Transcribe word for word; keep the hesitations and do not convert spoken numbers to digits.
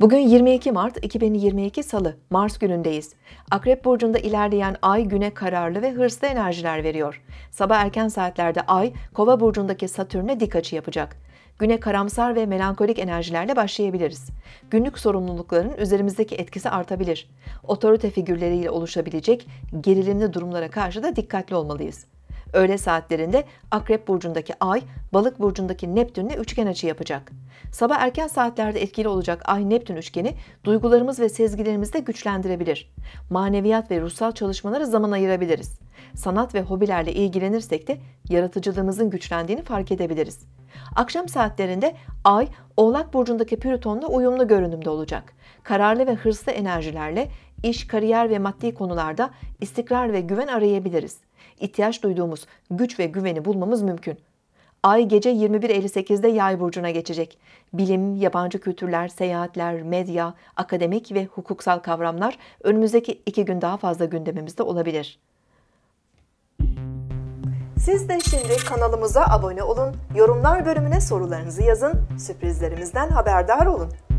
Bugün yirmi iki Mart iki bin yirmi iki Salı, Mars günündeyiz. Akrep burcunda ilerleyen ay güne kararlı ve hırslı enerjiler veriyor. Sabah erken saatlerde ay, Kova burcundaki Satürn'e dik açı yapacak. Güne karamsar ve melankolik enerjilerle başlayabiliriz. Günlük sorumlulukların üzerimizdeki etkisi artabilir. Otorite figürleriyle oluşabilecek gerilimli durumlara karşı da dikkatli olmalıyız. Öğle saatlerinde Akrep burcundaki Ay, Balık burcundaki Neptün'le üçgen açı yapacak. Sabah erken saatlerde etkili olacak Ay-Neptün üçgeni duygularımız ve sezgilerimizi de güçlendirebilir. Maneviyat ve ruhsal çalışmalara zaman ayırabiliriz. Sanat ve hobilerle ilgilenirsek de yaratıcılığımızın güçlendiğini fark edebiliriz. Akşam saatlerinde Ay, Oğlak burcundaki Plüton'la uyumlu görünümde olacak. Kararlı ve hırslı enerjilerle iş, kariyer ve maddi konularda istikrar ve güven arayabiliriz. İhtiyaç duyduğumuz güç ve güveni bulmamız mümkün. Ay gece yirmi bir elli sekiz'de Yay burcuna geçecek. Bilim, yabancı kültürler, seyahatler, medya, akademik ve hukuksal kavramlar önümüzdeki iki gün daha fazla gündemimizde olabilir. Siz de şimdi kanalımıza abone olun, yorumlar bölümüne sorularınızı yazın, sürprizlerimizden haberdar olun.